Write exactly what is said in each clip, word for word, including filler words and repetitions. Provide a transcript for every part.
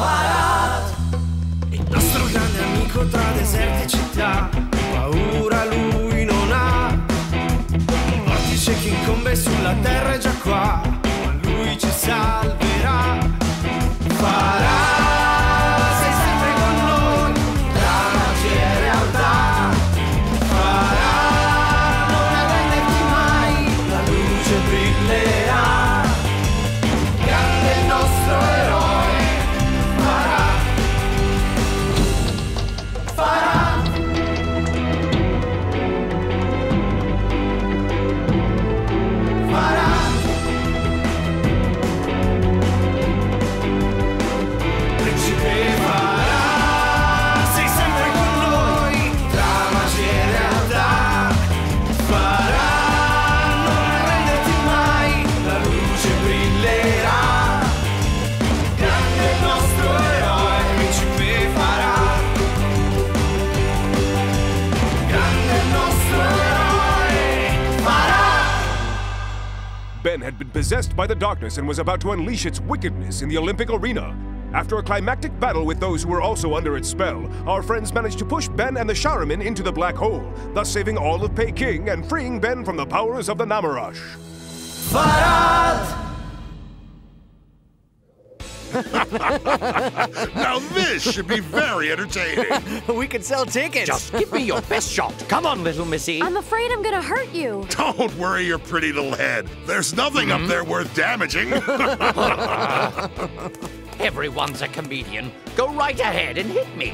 Farhat. Il nostro grande amico tra deserti e città, paura lui non ha. Il vortice che incombe sulla terra è già qua, ma lui ci salverà. Farhat. Ben had been possessed by the darkness and was about to unleash its wickedness in the Olympic arena. After a climactic battle with those who were also under its spell, our friends managed to push Ben and the Sharaman into the black hole, thus saving all of Peking and freeing Ben from the powers of the Namarash. Farhat! Now this should be very entertaining. We could sell tickets. Just give me your best shot. Come on, little missy. I'm afraid I'm gonna hurt you. Don't worry your pretty little head. There's nothing mm-hmm. up there worth damaging. Everyone's a comedian. Go right ahead and hit me.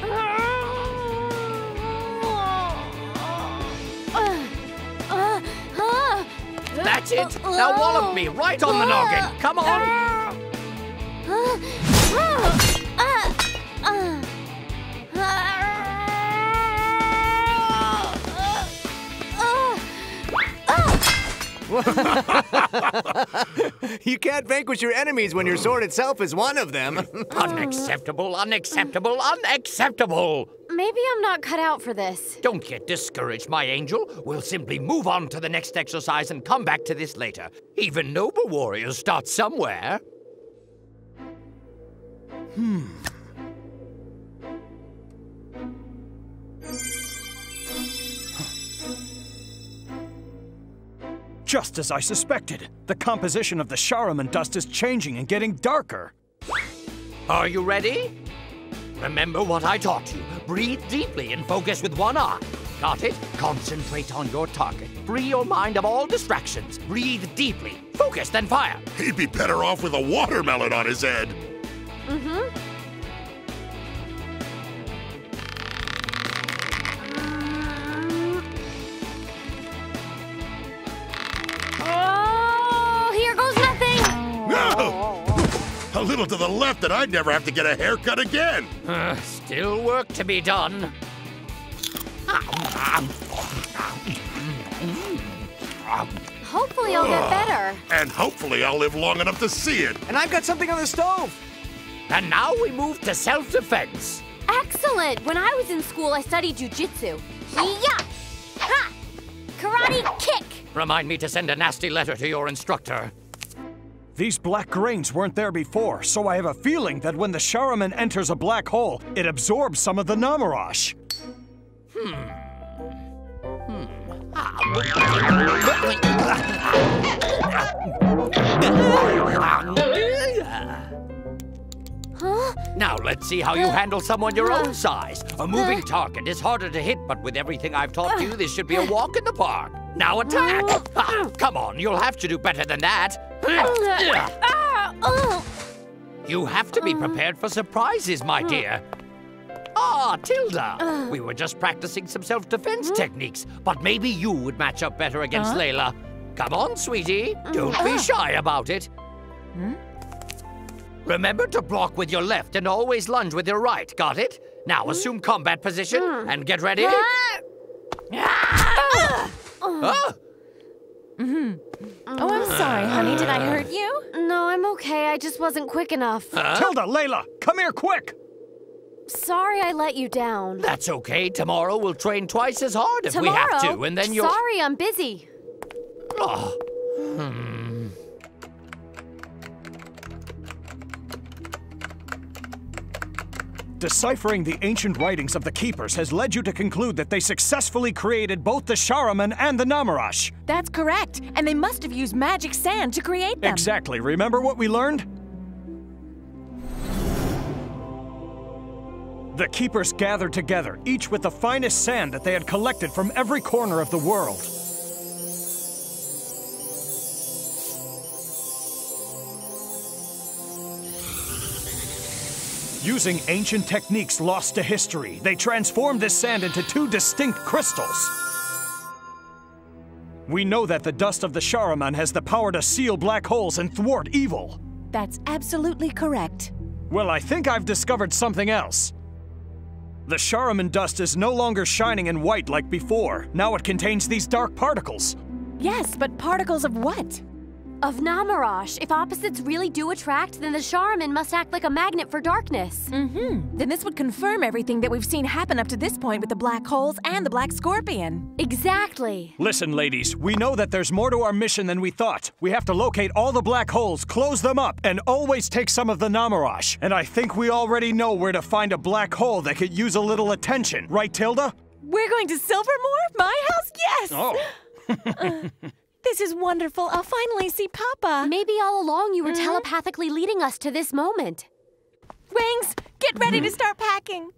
That's it. Now wallop me right on the noggin. Come on. You can't vanquish your enemies when your sword itself is one of them. Unacceptable, unacceptable, unacceptable! Maybe I'm not cut out for this. Don't get discouraged, my angel. We'll simply move on to the next exercise and come back to this later. Even noble warriors start somewhere. Hmm. Just as I suspected, the composition of the Sharaman dust is changing and getting darker. Are you ready? Remember what I taught you. Breathe deeply and focus with one eye. Got it? Concentrate on your target. Free your mind of all distractions. Breathe deeply. Focus, then fire. He'd be better off with a watermelon on his head. Mm-hmm. Oh, here goes nothing! No! A little to the left and I'd never have to get a haircut again. Uh, still work to be done. Hopefully I'll get better. And hopefully I'll live long enough to see it. And I've got something on the stove. And now we move to self-defense. Excellent! When I was in school, I studied jujitsu. Hi-ya! Ha! Karate kick! Remind me to send a nasty letter to your instructor. These black grains weren't there before, so I have a feeling that when the Sharaman enters a black hole, it absorbs some of the Namarash. Hmm. Hmm. Ah. Huh? Now let's see how you handle someone your own size. A moving target is harder to hit, but with everything I've taught you, this should be a walk in the park. Now attack! Ah, come on, you'll have to do better than that. You have to be prepared for surprises, my dear. Ah, Tilda, we were just practicing some self-defense techniques, but maybe you would match up better against Layla. Come on, sweetie, don't be shy about it. Remember to block with your left and always lunge with your right, got it? Now assume combat position and get ready. Ah! Oh, I'm sorry, honey. Did I hurt you? No, I'm okay. I just wasn't quick enough. Huh? Tilda, Layla, come here quick! Sorry I let you down. That's okay. Tomorrow we'll train twice as hard if Tomorrow? we have to, and then you'll... Sorry, I'm busy. Oh. Hmm. Deciphering the ancient writings of the Keepers has led you to conclude that they successfully created both the Sharaman and the Namarash. That's correct, and they must have used magic sand to create them. Exactly. Remember what we learned? The Keepers gathered together, each with the finest sand that they had collected from every corner of the world. Using ancient techniques lost to history, they transformed this sand into two distinct crystals. We know that the dust of the Sharaman has the power to seal black holes and thwart evil. That's absolutely correct. Well, I think I've discovered something else. The Sharaman dust is no longer shining in white like before. Now it contains these dark particles. Yes, but particles of what? Of Namarash. If opposites really do attract, then the Sharaman must act like a magnet for darkness. Mm-hmm. Then this would confirm everything that we've seen happen up to this point with the black holes and the black scorpion. Exactly. Listen, ladies, we know that there's more to our mission than we thought. We have to locate all the black holes, close them up, and always take some of the Namarash. And I think we already know where to find a black hole that could use a little attention. Right, Tilda? We're going to Silvermoor? My house? Yes! Oh. uh. This is wonderful. I'll finally see Papa. Maybe all along you were mm-hmm. telepathically leading us to this moment. Wings, get ready to start packing.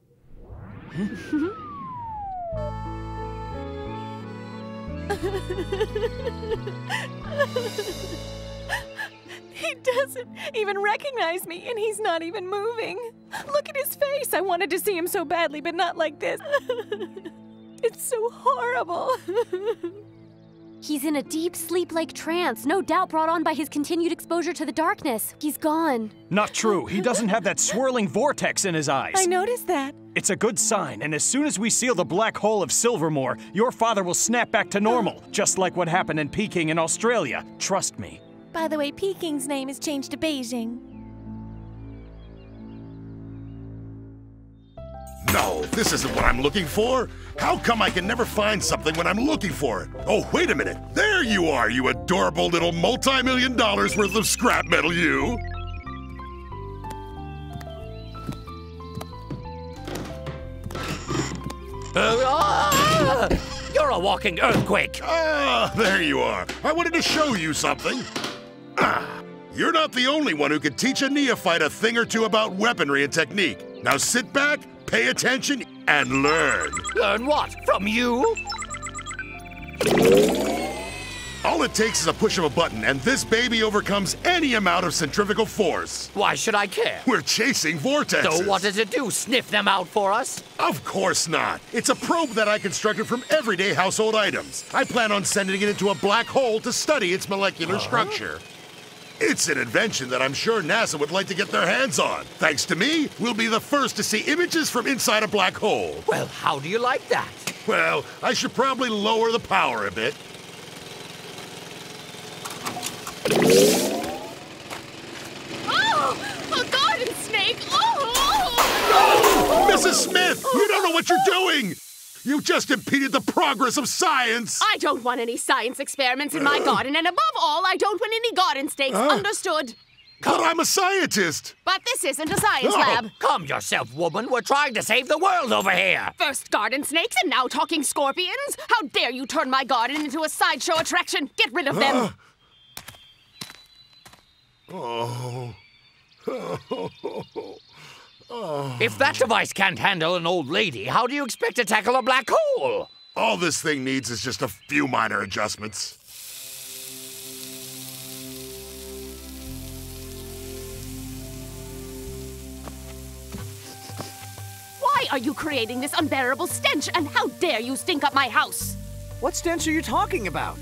He doesn't even recognize me, and he's not even moving. Look at his face. I wanted to see him so badly, but not like this. It's so horrible. He's in a deep sleep-like trance, no doubt brought on by his continued exposure to the darkness. He's gone. Not true. He doesn't have that swirling vortex in his eyes. I noticed that. It's a good sign, and as soon as we seal the black hole of Silvermoor, your father will snap back to normal, just like what happened in Peking in Australia. Trust me. By the way, Peking's name has changed to Beijing. No, this isn't what I'm looking for. How come I can never find something when I'm looking for it? Oh, wait a minute. There you are, you adorable little multi-million dollars worth of scrap metal, you. Uh, ah! You're a walking earthquake. Ah, there you are. I wanted to show you something. Ah, you're not the only one who could teach a neophyte a thing or two about weaponry and technique. Now sit back, pay attention, and learn. Learn what? From you? All it takes is a push of a button, and this baby overcomes any amount of centrifugal force. Why should I care? We're chasing vortexes. So what does it do? Sniff them out for us? Of course not. It's a probe that I constructed from everyday household items. I plan on sending it into a black hole to study its molecular uh-huh. structure. It's an invention that I'm sure NASA would like to get their hands on. Thanks to me, we'll be the first to see images from inside a black hole. Well, how do you like that? Well, I should probably lower the power a bit. Oh! A garden snake! Oh! No! Missus Smith, you don't know what you're doing! You just impeded the progress of science! I don't want any science experiments in my uh, garden, and above all, I don't want any garden stakes, uh, understood? Come. But I'm a scientist! But this isn't a science oh. lab! Calm yourself, woman, we're trying to save the world over here! First garden snakes, and now talking scorpions? How dare you turn my garden into a sideshow attraction? Get rid of them! Uh, oh... oh. Oh. If that device can't handle an old lady, how do you expect to tackle a black hole? All this thing needs is just a few minor adjustments. Why are you creating this unbearable stench, and how dare you stink up my house? What stench are you talking about?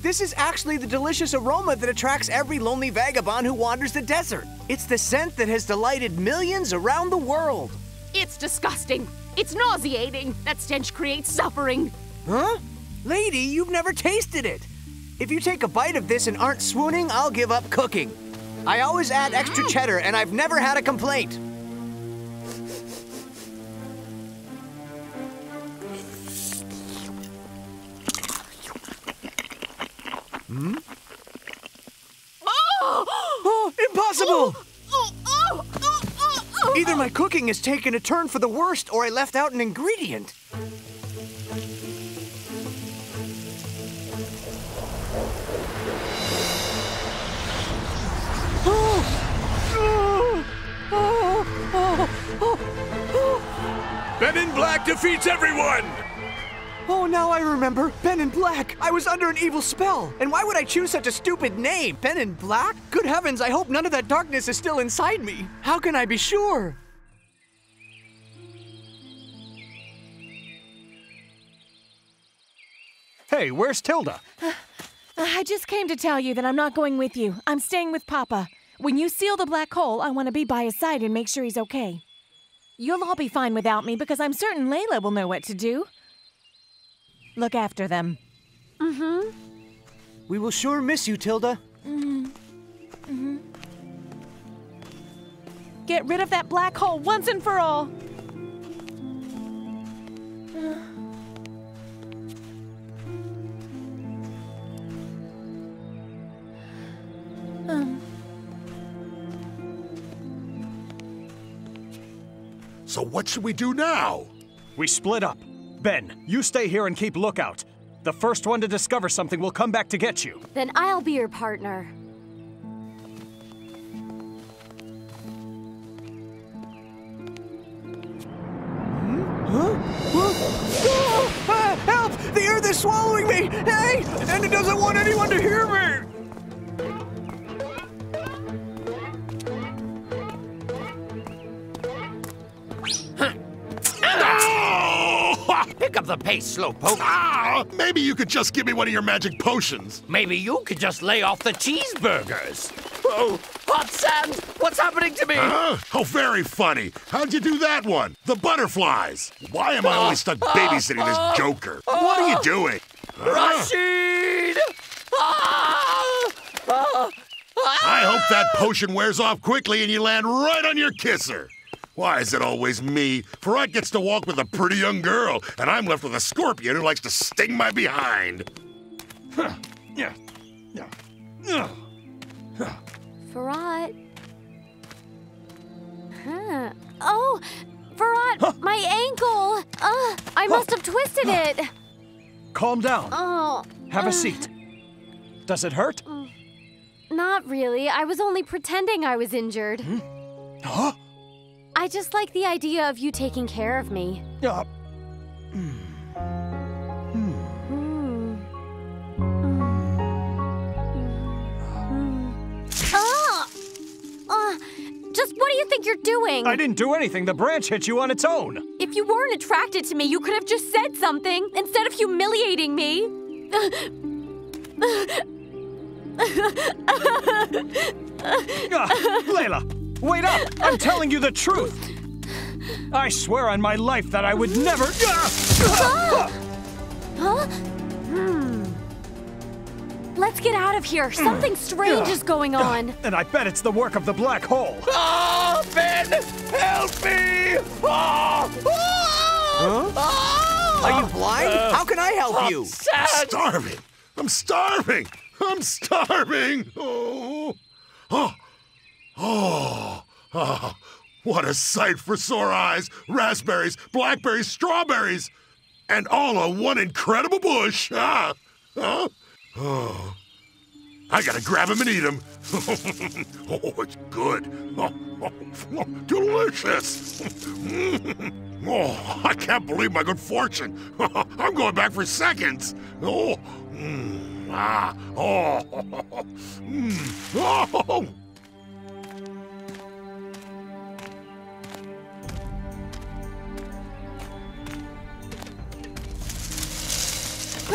This is actually the delicious aroma that attracts every lonely vagabond who wanders the desert. It's the scent that has delighted millions around the world. It's disgusting. It's nauseating. That stench creates suffering. Huh? Lady, you've never tasted it. If you take a bite of this and aren't swooning, I'll give up cooking. I always add extra cheddar, and I've never had a complaint. Hmm? Oh! Oh, impossible! Oh, oh, oh, oh, oh, Either my cooking has taken a turn for the worst, or I left out an ingredient. Oh! Oh! Oh! Oh! Oh! Ben in Black defeats everyone! Oh, now I remember. Ben in Black. I was under an evil spell. And why would I choose such a stupid name? Ben in Black? Good heavens, I hope none of that darkness is still inside me. How can I be sure? Hey, where's Tilda? Uh, I just came to tell you that I'm not going with you. I'm staying with Papa. When you seal the black hole, I want to be by his side and make sure he's okay. You'll all be fine without me because I'm certain Layla will know what to do. Look after them. Mm-hmm. We will sure miss you, Tilda. Mm-hmm. Mm-hmm. Get rid of that black hole once and for all. Um. So what should we do now? We split up. Ben, you stay here and keep lookout. The first one to discover something will come back to get you. Then I'll be your partner. Huh? Huh? Oh! Ah, help! The earth is swallowing me! Hey! And it doesn't want anyone to hear me! Pick up the pace, Slowpoke. Ah, maybe you could just give me one of your magic potions. Maybe you could just lay off the cheeseburgers. Oh, hot sand! What's happening to me? Huh? Oh, very funny. How'd you do that one? The butterflies. Why am I always stuck babysitting this joker? What are you doing? Huh? Rashid! I hope that potion wears off quickly and you land right on your kisser. Why is it always me? Farhat gets to walk with a pretty young girl, and I'm left with a scorpion who likes to sting my behind. Farhat. Huh. Oh, Farhat, huh? My ankle. Uh, I must have twisted it. Calm down. Oh. Have uh, a seat. Does it hurt? Not really. I was only pretending I was injured. Hmm? Huh? I just like the idea of you taking care of me. Uh, mm, mm, mm, mm, mm. Ah! Uh, just what do you think you're doing? I didn't do anything. The branch hit you on its own. If you weren't attracted to me, you could have just said something instead of humiliating me. uh, Layla! Wait up! I'm telling you the truth! I swear on my life that I would never... Ah! Huh? Hmm. Let's get out of here. Something strange is going on. And I bet it's the work of the black hole. Ah, oh, Ben! Help me! Oh, oh, huh? Oh, are you blind? Uh, How can I help I'm you? Sad. I'm starving! I'm starving! I'm starving! Oh! Oh! Oh, oh, what a sight for sore eyes. Raspberries, blackberries, strawberries, and all on one incredible bush. Ah, huh? Oh, I gotta grab them and eat them. Oh, it's good. Oh, oh, delicious. Oh, I can't believe my good fortune. I'm going back for seconds. Oh, mm, ah, oh, mm, oh.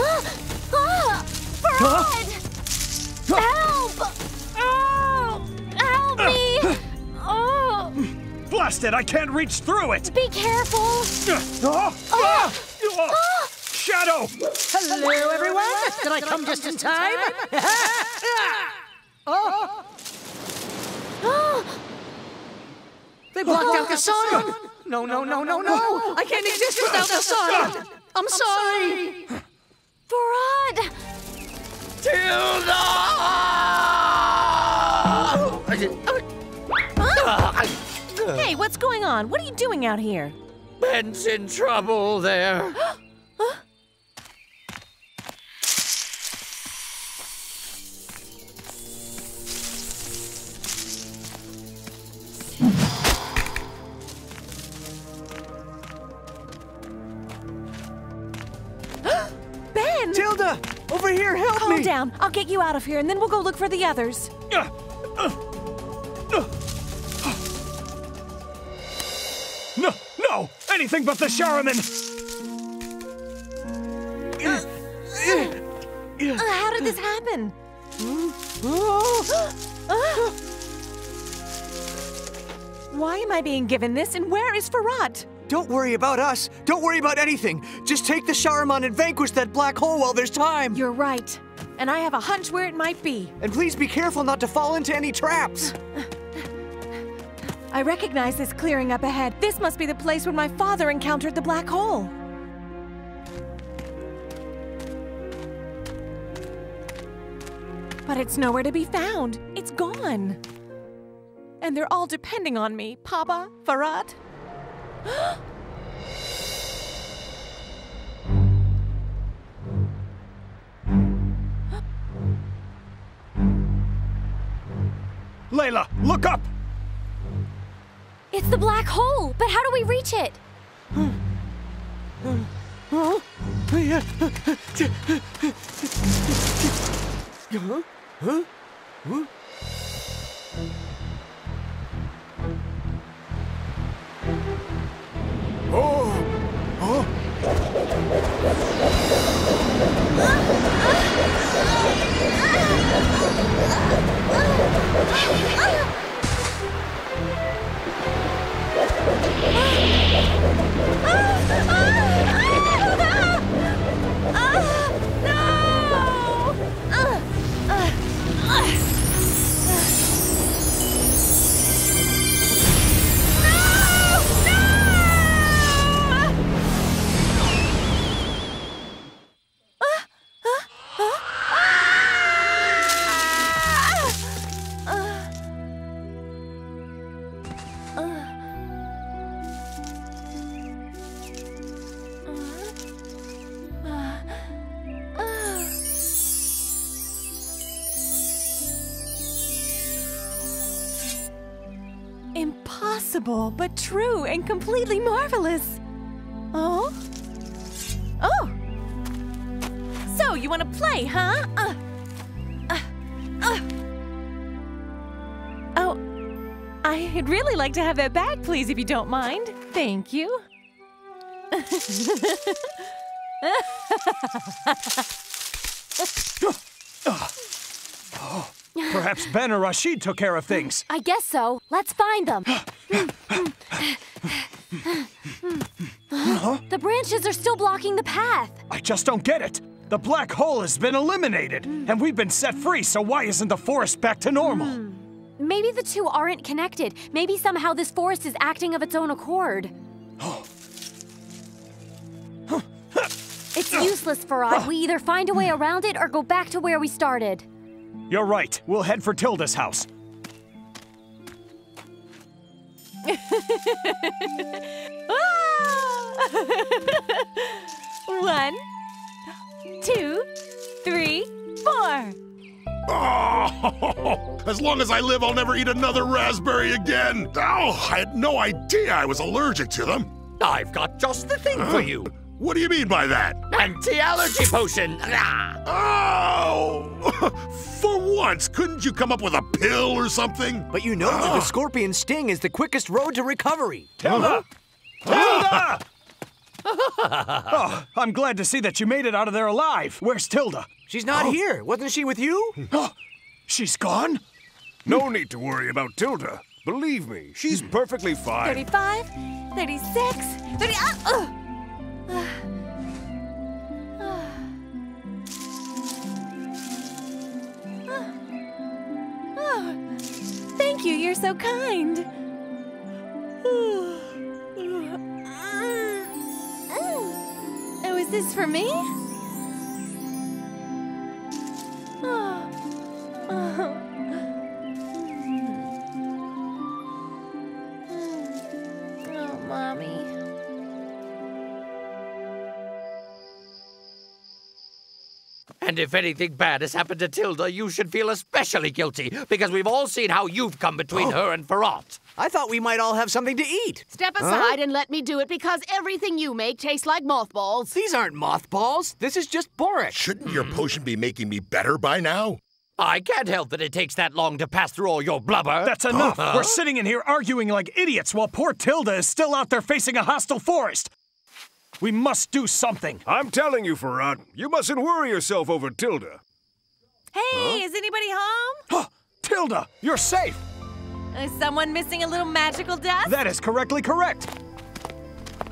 Ah! Farhat! Huh? Help! Oh! Help me! Oh! Blast it! I can't reach through it! Be careful! Oh. Oh. Oh. Shadow! Hello, everyone! Did I come just in time? Oh. Oh. They blocked oh. out the sun! No, no, no, no, no! Oh. I can't exist without the sun! I'm sorry! I'm sorry. Farhat! Tilda! Hey, Hey, what's going on? What are you doing out here? Ben's in trouble there. Huh? Tilda, over here, help Calm me! Calm down. I'll get you out of here, and then we'll go look for the others. Uh, uh, uh, uh. No, no! Anything but the Sharaman! Uh, uh, uh, how did this happen? uh. Why am I being given this, and where is Farhat? Don't worry about us. Don't worry about anything. Just take the Sharaman and vanquish that black hole while there's time. You're right. And I have a hunch where it might be. And please be careful not to fall into any traps. I recognize this clearing up ahead. This must be the place where my father encountered the black hole. But it's nowhere to be found. It's gone. And they're all depending on me. Papa, Farhat. Layla, look up! It's the black hole, but how do we reach it? Huh? Huh? Huh? Oh! Oh! No! But true and completely marvelous. Oh? Oh! So, you want to play, huh? Uh, uh, uh. Oh, I'd really like to have that bag, please, if you don't mind. Thank you. Oh. Perhaps Ben or Rashid took care of things. I guess so. Let's find them. Huh? The branches are still blocking the path. I just don't get it. The black hole has been eliminated, mm. and we've been set free, so why isn't the forest back to normal? Mm. Maybe the two aren't connected. Maybe somehow this forest is acting of its own accord. It's useless, Farhat. We either find a way around it or go back to where we started. You're right. We'll head for Tilda's house. One, two, three, four. Oh, as long as I live, I'll never eat another raspberry again. Oh, I had no idea I was allergic to them. I've got just the thing huh? for you. What do you mean by that? Anti-allergy potion! Oh! For once, couldn't you come up with a pill or something? But you know uh. that the scorpion sting is the quickest road to recovery. Tilda! Tilda! Oh, I'm glad to see that you made it out of there alive. Where's Tilda? She's not oh. here. Wasn't she with you? She's gone? No need to worry about Tilda. Believe me, she's perfectly fine. thirty-five, thirty-six, thirty... Uh, uh. Oh, thank you, you're so kind. Oh, is this for me? Oh. Oh. And if anything bad has happened to Tilda, you should feel especially guilty, because we've all seen how you've come between oh. her and Farhat. I thought we might all have something to eat. Step aside huh? and let me do it, because everything you make tastes like mothballs. These aren't mothballs. This is just borage. Shouldn't your potion be making me better by now? I can't help that it takes that long to pass through all your blubber. That's enough. Huh? We're sitting in here arguing like idiots while poor Tilda is still out there facing a hostile forest. We must do something. I'm telling you, Farhat, you mustn't worry yourself over Tilda. Hey, huh? is anybody home? Huh, Tilda, you're safe. Is someone missing a little magical dust? That is correctly correct.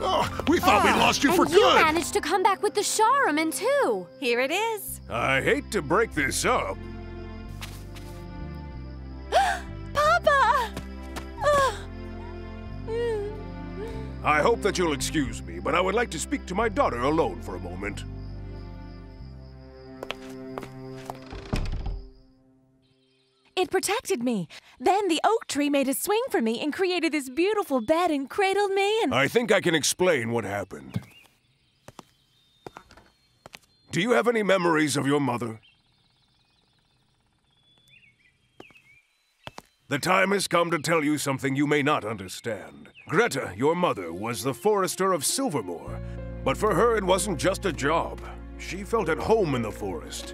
Oh, we thought oh. we lost you and for you good. You managed to come back with the Sharaman, too. Here it is. I hate to break this up. Papa! Oh. Mm. I hope that you'll excuse me, but I would like to speak to my daughter alone for a moment. It protected me. Then the oak tree made a swing for me and created this beautiful bed and cradled me and... I think I can explain what happened. Do you have any memories of your mother? The time has come to tell you something you may not understand. Greta, your mother, was the forester of Silvermoor. But for her, it wasn't just a job. She felt at home in the forest.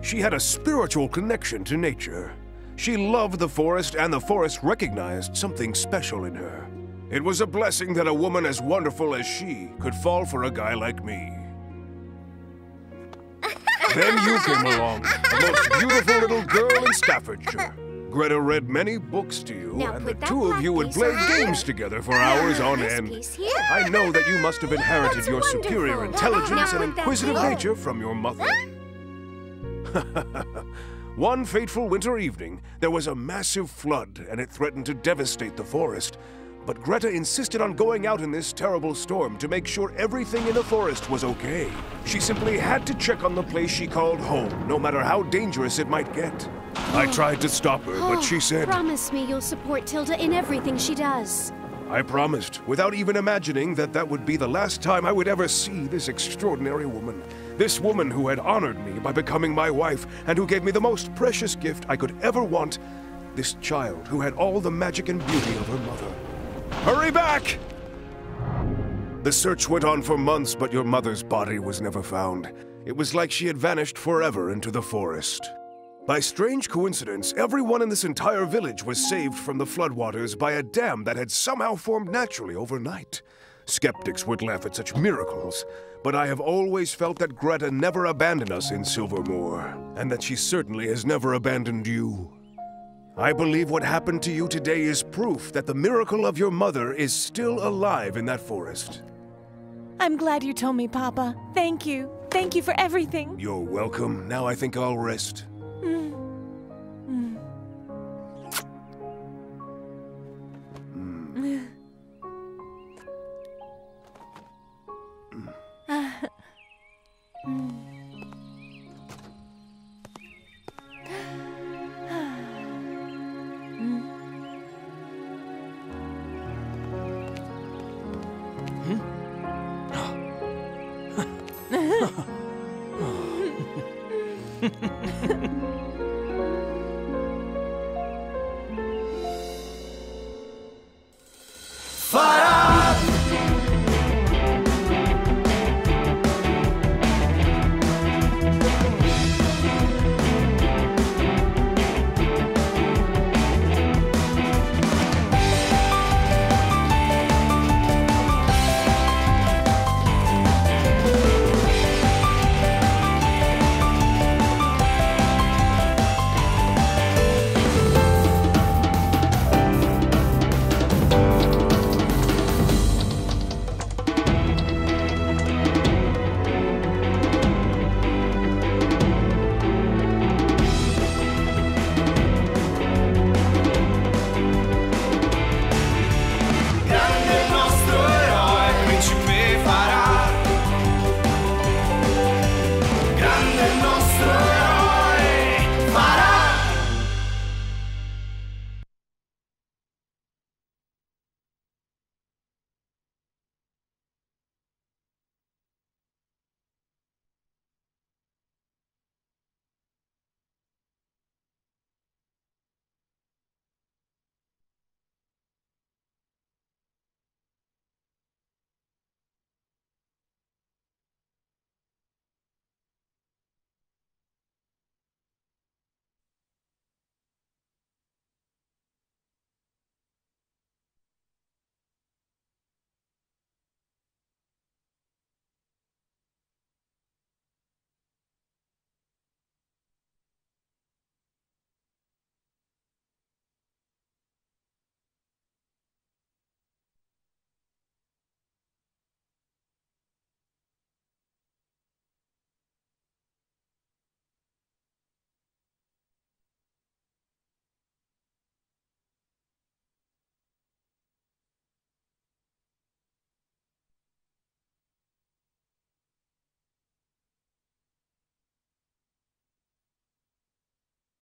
She had a spiritual connection to nature. She loved the forest, and the forest recognized something special in her. It was a blessing that a woman as wonderful as she could fall for a guy like me. Then you came along, the most beautiful little girl in Staffordshire. Greta read many books to you, now and the two of you would play here. games together for hours on end. I know that you must have inherited That's your wonderful. superior intelligence now and inquisitive nature from your mother. One fateful winter evening, there was a massive flood, and it threatened to devastate the forest. But Greta insisted on going out in this terrible storm to make sure everything in the forest was okay. She simply had to check on the place she called home, no matter how dangerous it might get. I tried to stop her, but she said... Promise me you'll support Tilda in everything she does. I promised, without even imagining that that would be the last time I would ever see this extraordinary woman. This woman who had honored me by becoming my wife, and who gave me the most precious gift I could ever want. This child who had all the magic and beauty of her mother. Hurry back! The search went on for months, but your mother's body was never found. It was like she had vanished forever into the forest. By strange coincidence, everyone in this entire village was saved from the floodwaters by a dam that had somehow formed naturally overnight. Skeptics would laugh at such miracles, but I have always felt that Greta never abandoned us in Silvermoor, and that she certainly has never abandoned you. I believe what happened to you today is proof that the miracle of your mother is still alive in that forest. I'm glad you told me, Papa. Thank you. Thank you for everything. You're welcome. Now I think I'll rest.